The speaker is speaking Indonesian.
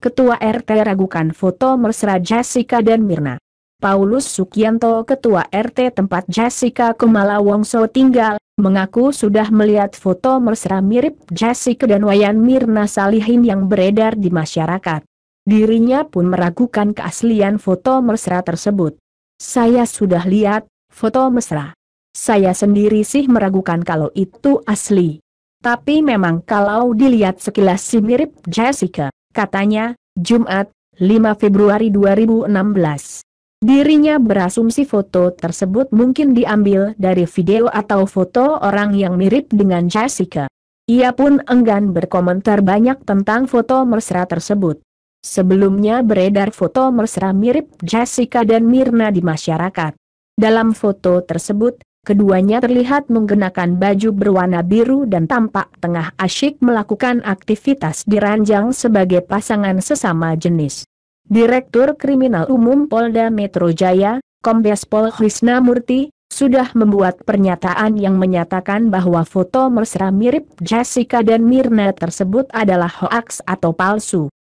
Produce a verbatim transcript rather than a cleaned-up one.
Ketua R T ragukan foto mesra Jessica dan Mirna. Paulus Sukianto, Ketua R T tempat Jessica Kumala Wongso tinggal, mengaku sudah melihat foto mesra mirip Jessica dan Wayan Mirna Salihin yang beredar di masyarakat. Dirinya pun meragukan keaslian foto mesra tersebut. Saya sudah lihat foto mesra. Saya sendiri sih meragukan kalau itu asli. Tapi memang kalau dilihat sekilas si mirip Jessica, katanya, Jumat, lima Februari dua ribu enam belas. Dirinya berasumsi foto tersebut mungkin diambil dari video atau foto orang yang mirip dengan Jessica. Ia pun enggan berkomentar banyak tentang foto mesra tersebut. Sebelumnya beredar foto mesra mirip Jessica dan Mirna di masyarakat. Dalam foto tersebut, keduanya terlihat menggunakan baju berwarna biru dan tampak tengah asyik melakukan aktivitas di ranjang sebagai pasangan sesama jenis. Direktur Kriminal Umum Polda Metro Jaya, Kombes Pol Krisna Murti, sudah membuat pernyataan yang menyatakan bahwa foto mesra mirip Jessica dan Mirna tersebut adalah hoaks atau palsu.